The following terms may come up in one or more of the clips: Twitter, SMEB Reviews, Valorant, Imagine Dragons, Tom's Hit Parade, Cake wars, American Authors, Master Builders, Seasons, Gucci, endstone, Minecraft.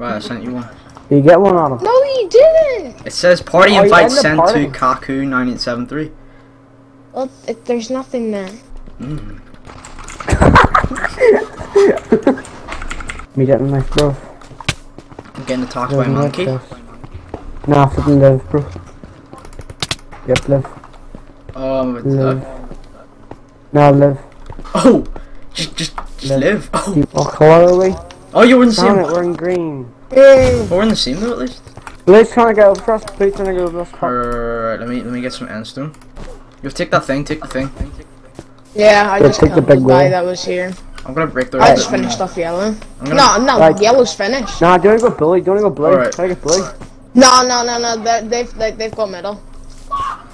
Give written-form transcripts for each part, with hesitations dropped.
Right, I sent you one. You get one on him. No, you didn't. It says party invite sent to Kaku 9873. Well, there's nothing there. Me getting knife, bro. I'm getting attacked by a monkey. Nah, fucking live, bro. Yep, live. Oh, I'm live. Nah, live. Oh, just live. Oh, how are we? Oh, you're in the same. We're in green. Yay! We're in the same though, at least. Blake's trying to get over us. Blake's trying to get over us. Alright, let me get some endstone. You take that thing. Take the thing. Yeah, I just took the big guy that was here. I'm gonna break the. I just finished off yellow. No, yellow's finished. Nah, don't go Billy. Don't go Blake. Right. Try to get Blake. No. They've got middle.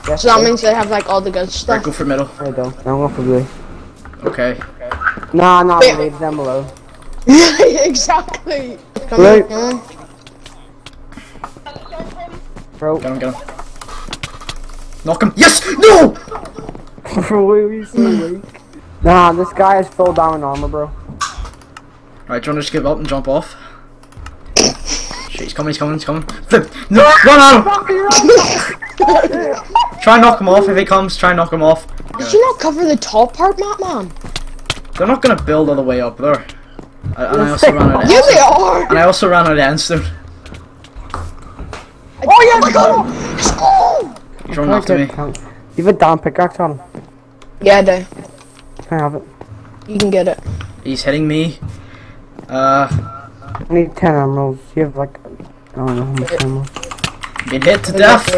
Yes, so that means they have like all the good stuff. Right, go for middle. There you go. I'm going for Blake. Okay. Nah. Leave them below. Exactly. Come on. Bro. Get him. Knock him. Yes! No! Bro, what are you saying? Nah, this guy is full diamond armor, bro. Alright, do you want to just give up and jump off? Shit, he's coming. Flip! No! Run out! Try and knock him off if he comes, try and knock him off. Did you not cover the top part, man? They're not gonna build all the way up there. And I also ran out of endstone. Yeah, they are! And I also ran out of endstone. Oh yeah, my god! Oh! You're running after me. You have a damn pickaxe on him. Yeah, I do. Can I have it? You can get it. He's hitting me. I need 10 emeralds. You have like... I don't know how much emeralds. Get hit to death!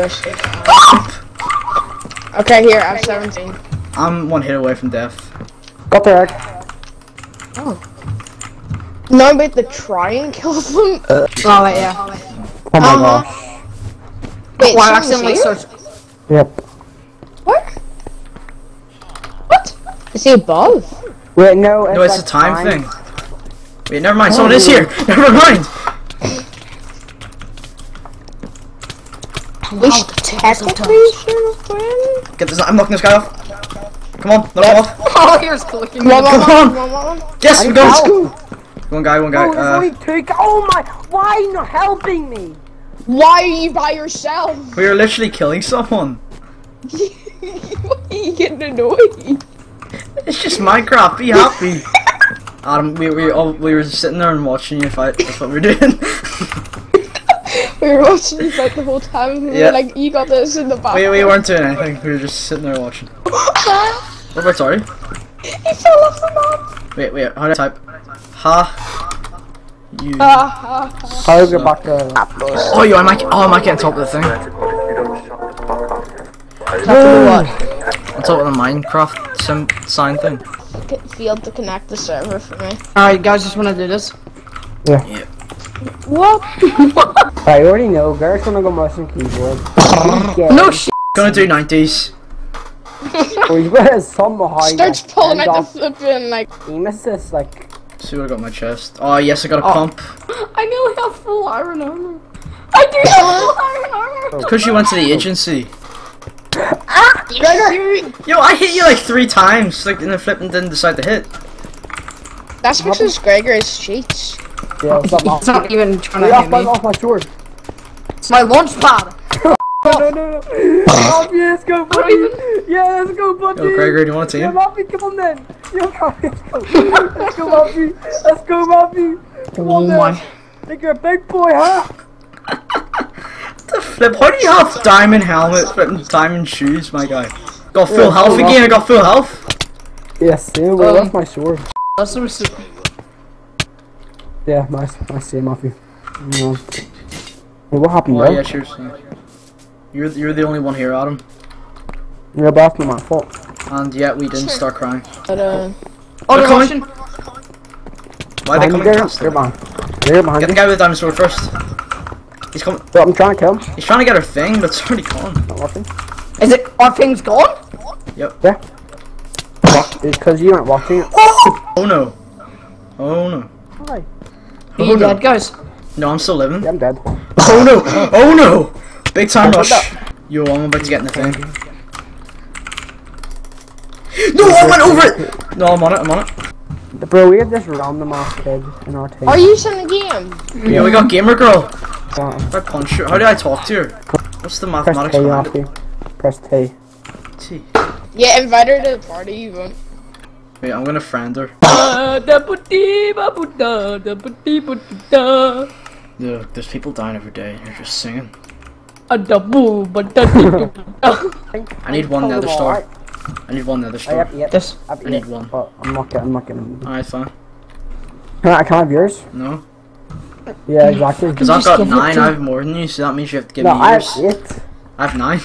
Okay, here, I have 17. I'm one hit away from death. Got the egg. Oh. No, but the try and kill them. Oh, wait, yeah. Oh my gosh. Wait, wow, I accidentally searched. Yep. What? Is he above? Wait, no, it's a time thing. Wait, never mind. Someone is here. Never mind. We should technically share a friend. Get this. I'm knocking this guy off. Come on, knock him off. Oh, here's clicking. Come on. Yes, we got it. One guy. Oh, my! Why are you not helping me? Why are you by yourself? We are literally killing someone. Why are you getting annoyed? It's just Minecraft. Be happy. Adam, we were sitting there and watching you fight. That's what we were doing. We were watching you fight the whole time. And we were like, you got this in the back. We weren't doing anything. We were just sitting there watching. What about Tori? He fell off the map. Wait. How do I type? I might get on top of the thing. On top of the Minecraft sign thing. Field to connect the server for me. Alright, you guys just wanna do this? Yeah. What? I already know, Garrett's gonna go mouse and keyboard. No shit! Gonna do 90s. Starts pulling at the flipping like. He misses like. See what I got in my chest. Oh yes, I got a pump. I nearly have full iron armor. I do have full iron armor. Because you went to the agency. Yo, I hit you like 3 times, like in the flip and didn't decide to hit. That's because Gregory's cheats. Yeah, it's not even trying to hit me. Off my sword. It's my launch pad. No. Oh, yeah, let's go, buddy. Yeah, let's go, buddy. Yo, Gregory, do you want a team? Yeah, Mappy, come on then. Yo, Mappy, let's go, Mappy. Come on then. Think you're a big boy, huh? The flip. Why do you have diamond helmet, diamond shoes, my guy? Got full health again. I got full health. Yes, yeah, well, that's my sword. That's the receipt. Yeah, my same, Mappy. No. Hey, what happened, bro? Yeah, sure. You're the only one here, Adam. You're back, my fault. And yet we didn't start crying. But, they're coming! Why are they coming? They're behind. Get the guy with the diamond sword first. He's coming. But I'm trying to kill him. He's trying to get our thing, but it's already gone. Not working. Is it? Our thing's gone? Yep. Yeah. Because you aren't watching it. Oh no. Hi. Are you dead, guys? No, I'm still living. Yeah, I'm dead. Oh no! Big time rush. Yo, I'm about to get in the thing. No, I went over it! No, I'm on it. Bro, we have this random ass kid in our team. Are you some game? Yeah, we got gamer girl. How do I talk to her? What's the mathematics behind it? Press T. T. Yeah, invite her to the party, you won't. Wait, I'm gonna friend her. Yeah, there's people dying every day, you're just singing. I need one nether star. I need one nether star. I need one. But I'm not getting. Alright, fine. I can't have yours? No. Yeah, exactly. Because I've got 9, I have more than you, so that means you have to give me yours. I have 8. I have 9.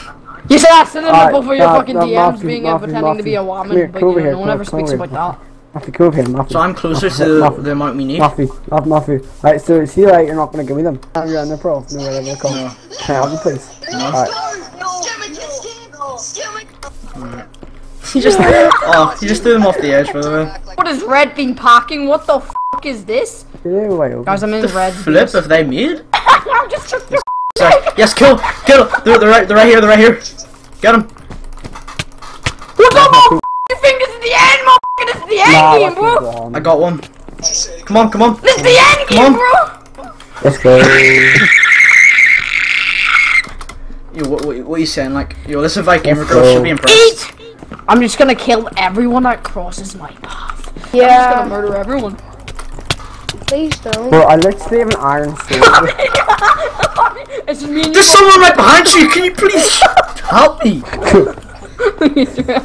You said I sent them up over your fucking DMs being and pretending to be a woman, but you know, no one ever speaks about that. So I'm closer to the amount we need. Alright, so see, like, you're not gonna give me them. I'm running the pro. No, no, no. Can I have them, please? Alright. You just threw them off the edge, by the way. What is red bean packing? What the fuck is this? Guys, I'm in red. Flip if they made? I'm just. Sorry. Yes, kill! They're right here. Get him! What's up, my f***ing fingers at the end, my f***ing, it's the end game, bro! I got one. Come on! This is the end game, bro! Let's go. Yo, what are you saying, like, yo, this invite gamer girl should be impressed. Eat. I'm just gonna kill everyone that crosses my path. Yeah. I'm just gonna murder everyone. Please don't. Bro, I literally have an iron sword. It's just me and there's someone right behind you! Can you please help me?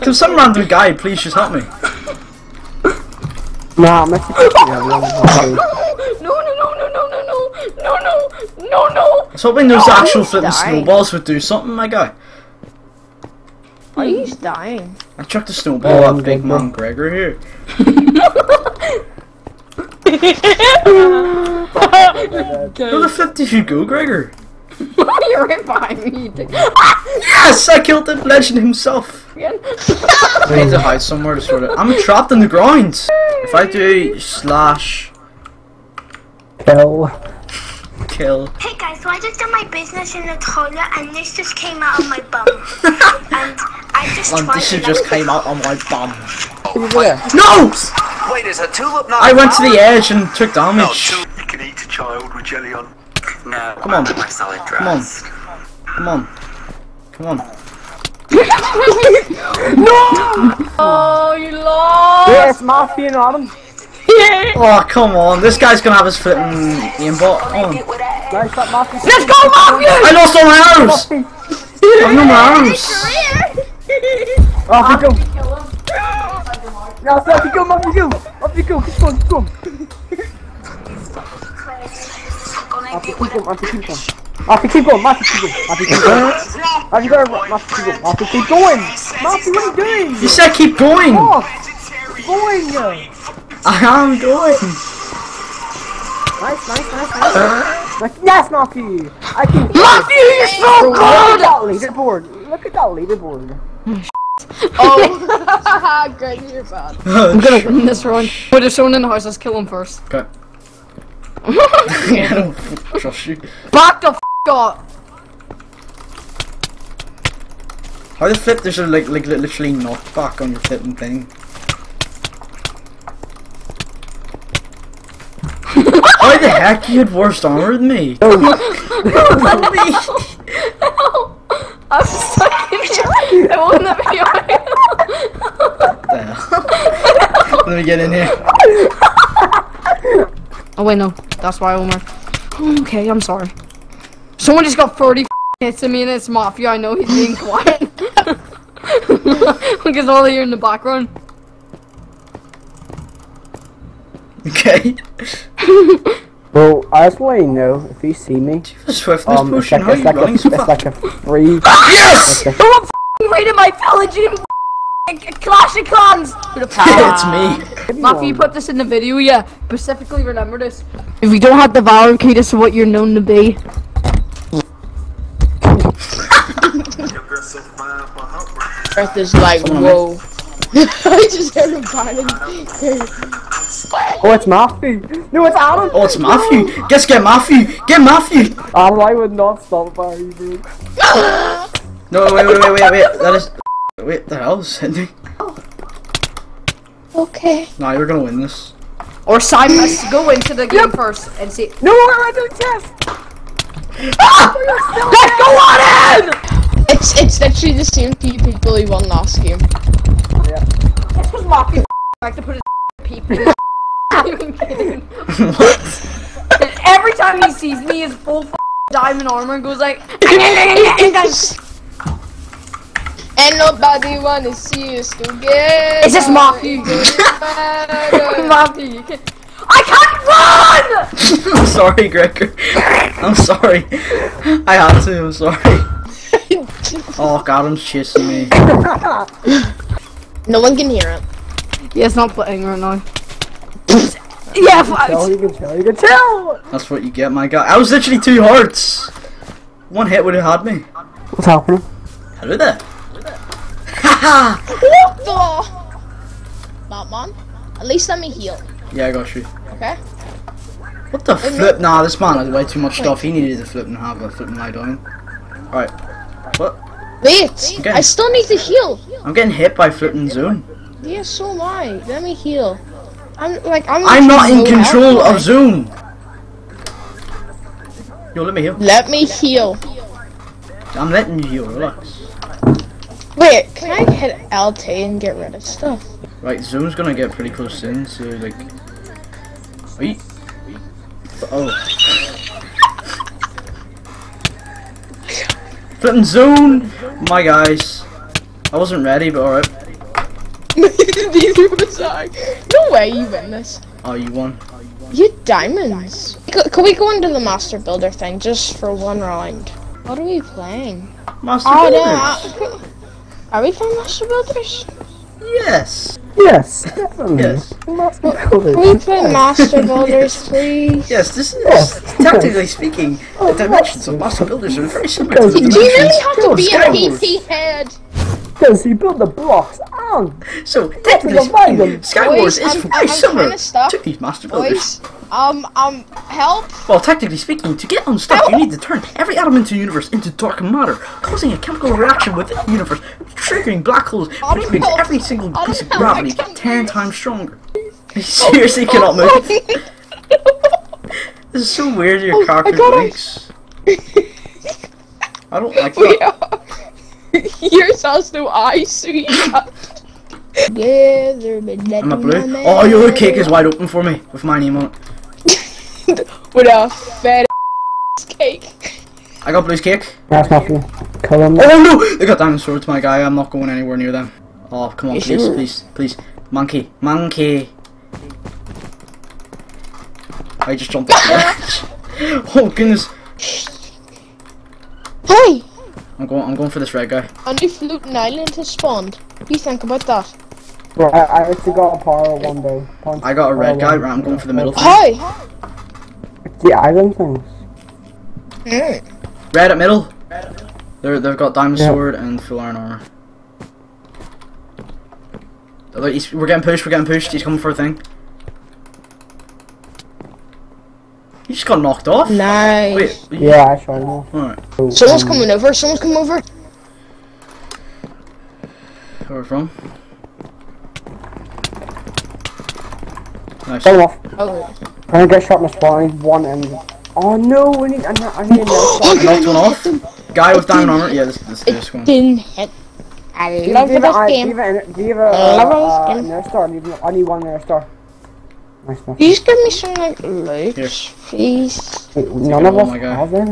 Can some random guy please just help me? Nah, I'm actually No. I was hoping those actual flipping snowballs would do something, my guy. Why are you dying? I chucked a snowball at Big Man Gregor here. Where the flip did you go, Gregor? You're right behind me. Yes, I killed the legend himself. I need to hide somewhere to sort of. I'm trapped in the ground. If I do slash kill. Hey guys, so I just done my business in the toilet, and this just came out of my bum. And I just. And this just came out of my bum. No! Wait, is a tulip not? I went to the edge and took damage. You can eat a child with jelly on. No, come on. No! Oh, you lost! Yes, Matthew and Adam. Yeah. Oh, come on. This guy's gonna have his foot in aimbot. Oh. Let's go, Matthew! I lost all my arms! I have no more arms! Off you go! No, off you go! Keep going! Matthew, keep going! Matthew, what are you doing? You said keep going! I am going! Nice. Yes, Matthew! I can. Matthew, you're so good! Look at that leaderboard. Oh! Greg, you're bad. I'm gonna win this round. Wait, there's someone in the house, let's kill him first. Okay. I don't trust you. Back the f*** up! How the flip there's like literally knockback on your flipping thing? Why the heck you had worse armor than me? I'm stuck in here! I won't let me out! Let me get in here. Oh wait, no. That's why Omar. Okay, I'm sorry. Someone just got 30 hits at me and it's Mafia. I know he's being quiet. Look, it's all here in the background. Okay. Bro, I just want you to know, if you see me, swiftness potion, how are you running so fast? It's like a free... Yes! Who f***ing raided my village in Clash of Clans? It's me. Matthew, you put this in the video, yeah. Specifically remember this. If we don't have the Valorant key, this is what you're known to be. Earth is like, whoa. I just heard him crying. Oh, it's Matthew. No, it's Adam. Oh, it's Matthew. No. Guess get Matthew. Get Matthew. Adam, I would not stop by you, dude. No, wait. That is. Wait, the hell is Cindy? Okay. Nah, you're gonna win this. Or Simon has to go into the game first and see. No, I don't test. Ah! Let's go on in. It's actually the same few people who won last game. Yeah. That's because Marky like to put his people. What? And every time he sees me, his full diamond armor and goes like. And nobody wanna see us together. It's just Moppy. Moppy, you can. I can't run! I'm sorry, Gregor. I'm sorry. I had to. I'm sorry. Oh, God, I'm chasing me. No one can hear it. Yeah, it's not playing right now. Yeah, you can tell. That's what you get, my guy. I was literally 2 hearts. 1 hit would have had me. What's happening? Hello there. Haha! What the? Batman? At least let me heal. Yeah, I got you. Okay. What the flip? Nah, this man has way too much stuff. He needed to flip and have a flip and lie down. Alright. What? Wait! I still need to heal! I'm getting hit by flipping Zoom. Yeah, so am I. Let me heal. I'm not in control of Zoom! Yo, let me heal. Let me heal. I'm letting you heal, relax. Wait, can I hit LT and get rid of stuff? Right, Zoom's gonna get pretty close in, so like... Wait. Oh. Flippin' Zoom! My guys. I wasn't ready, but alright. No way you win this. Oh, you won. You diamonds. Can we go into the Master Builder thing just for 1 round? What are we playing? Master Builders! No. Are we playing Master Builders? Yes. Yes. Definitely. Yes. Master Builders. Can we play Master Builders, yes. Please? Yes. This is technically speaking, the dimensions of Master Builders are very similar. To the do you really have to be a PC head? Because he built the blocks. So technically speaking, Cake Wars is very similar to these Master Builders. Help? Well, technically speaking, to get unstuck, you need to turn every atom in the universe into dark matter, causing a chemical reaction within the universe, triggering black holes, which makes every single piece of gravity 10 times stronger. You seriously cannot move. This is so weird, your character blinks. I don't like that. Yours has no eyes, sweetheart. Yeah, they're I'm a blue. Oh, your cake is wide open for me with my name on it. With a fat cake. I got blue's cake. That's not blue. Oh no! They got diamond swords, my guy. I'm not going anywhere near them. Oh, come on, please. Monkey, monkey. I just jumped. Oh goodness. Hey. I'm going for this red guy. A new Fluton Island has spawned. What do you think about that? Well, I actually got a power one day. I got a red guy, right? I'm going for the middle thing. Hi! It's the island things. Mm. Red at middle. They've got diamond sword and full iron armor. We're getting pushed, He's coming for a thing. You just got knocked off. Nice. Wait, yeah, I tried. Alright. Someone's coming over. Where from? Nice. Oh. I get shot in the spine. One end. Oh no! I need knocked one off. Guy with diamond armor. Yeah, this one. Didn't hit. I love this game. I need 1 star. Nice, nice. Please give me some like loops, please. Wait, none of us have them.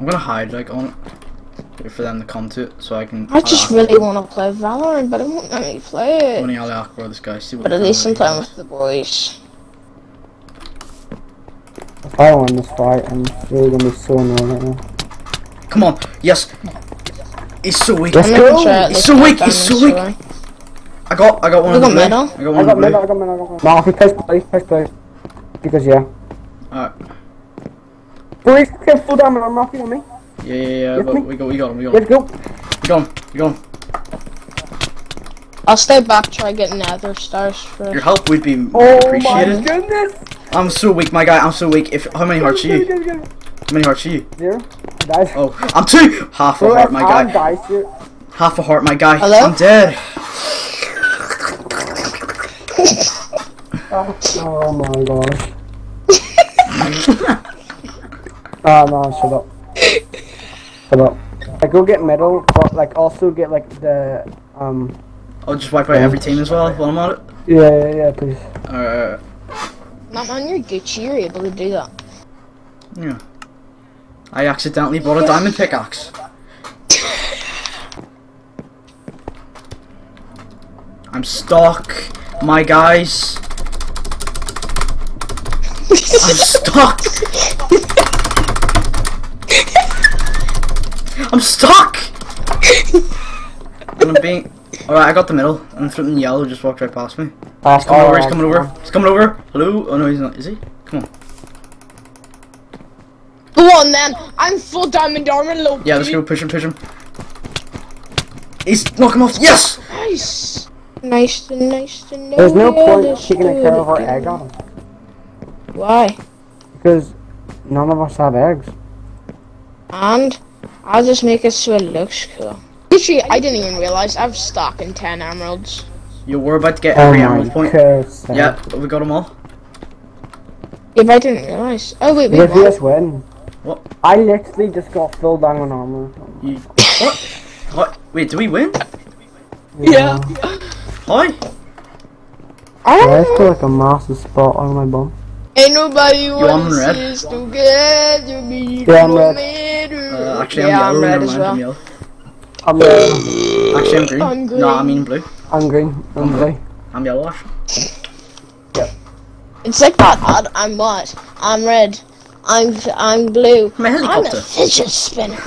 I'm gonna hide like on it. Wait for them to come to it so I can. I just really wanna play Valorant, but I won't let me play it. This guy. See what but at least I'm playing with the boys. If I win this fight, I'm really gonna be so annoyed right now. Come on, yes. He's so weak. Let's go. He's so weak. I got one of the blue. I got metal. No, please. Because Alright. Please, get full diamond armor off you on me. Yeah, but we got him. Let's go. We got him. I'll stay back, try getting nether stars first. Your help would be appreciated. Oh my goodness! I'm so weak, my guy, I'm so weak. How many hearts are you? How many hearts are you? 0. Oh, I'm 2! Half a heart, my guy. Half a heart, my guy. I'm dead. Oh my god. Ah, oh, no, shut up. Shut up. Like, go get metal, but like, also get like the, I'll just wipe out every team as well while I'm on it? Yeah, yeah, yeah, please. Alright. Not on your Gucci, you're able to do that. Yeah. I accidentally bought a diamond pickaxe. I'm stuck, my guys. I'm stuck. I'm stuck. And I'm being. Alright, I got the middle, and something yellow just walked right past me. He's coming over. He's coming over. He's coming over. Hello? Oh no, he's not. Is he? Come on. Go on then. I'm full diamond armor, low. Yeah, let's go push him. Push him. He's knock him off. Yes. Nice. Nice to nice to know. There's no point taking a care of our egg on him. Why? Because none of us have eggs. And I'll just make it so it looks cool. Literally, I didn't even realize I've stock in 10 emeralds. You were about to get every emerald point. Yep, we got them all. If I didn't realize. Oh wait, wait. You just win. What? I literally just got full diamond armor. You... What? What? Wait, do we win? Yeah. Hi. I feel like a massive spot on my bum. Ain't nobody wants this together, me. Yeah, I'm red. Actually, yeah, I'm red as well. I'm yellow. Actually, I'm green. I'm green. No, I mean blue. I'm green. I'm blue. I'm yellowish. Yep. It's like that. I'm white. I'm red. I'm blue. I'm a fidget spinner.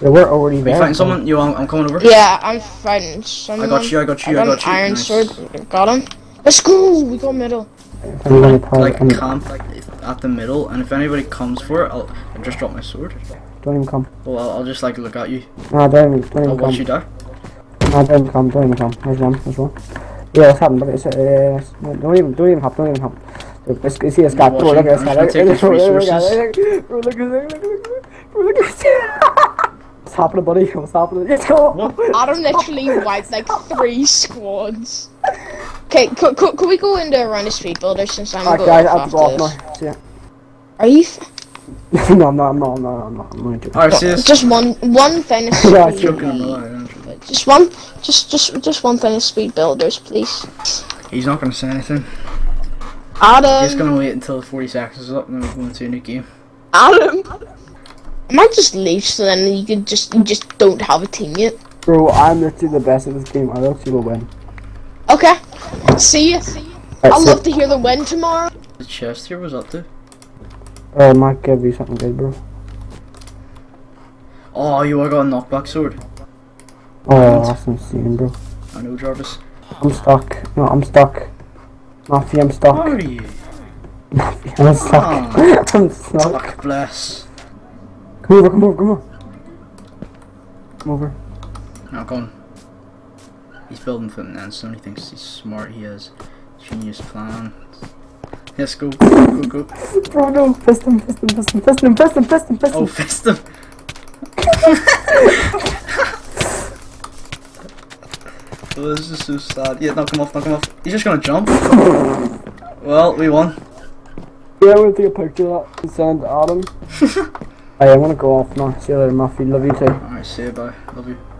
Yeah, we're already there. Are you fighting someone? You, I'm coming over. Yeah, I'm fighting someone. I got you. I got you. I got you. Iron sword. Got him. Let's go. We got middle. I'm gonna like camp like at the middle, and if anybody comes for it, I'll just drop my sword. Don't even come. Well, I'll just like look at you. No, don't even I'll come. I'll watch you die. No, don't even come. There's one, Yeah, it's happened, but it's don't even help. It's here, it's got door, look at this guy. Look at this guy. What's happening, buddy? What's happening? Let's go! Adam literally wiped like 3 squads. Okay, could we go into a round of Street Builder since I'm going off this? Are you No, I'm not. Alright, serious. Just one thing of Street Builders. Just one thing of Street Builders, please. He's not gonna say anything. Adam! He's gonna wait until 40 seconds is up and then we're going to a new game. Adam! I might just leave so then you just don't have a team yet. Bro, I'm literally the best at this game. I don't see the win. Okay. See ya. Right, I'd love to hear the win tomorrow. The chest here was up there. Oh, I might give you something good, bro. Oh, you are got a knockback sword. Oh, that's insane, bro. I know, Jarvis. I'm stuck. No, I'm stuck. Matthew, I'm stuck. How are you? Matthew, I'm stuck. Oh. I'm stuck. Fuck, bless. Come over. No, go on. He's building something now, so he thinks he's smart. He has genius plans. Yes, go. Bro, no, fist him. Oh, fist him. Oh, this is so sad. Yeah, knock him off. He's just gonna jump. Well, we won. Yeah, we'll take a picture of that and send Adam. Hey, I want to go off now. See you later, Muffy. Love you too. Alright, see you, bye. Love you.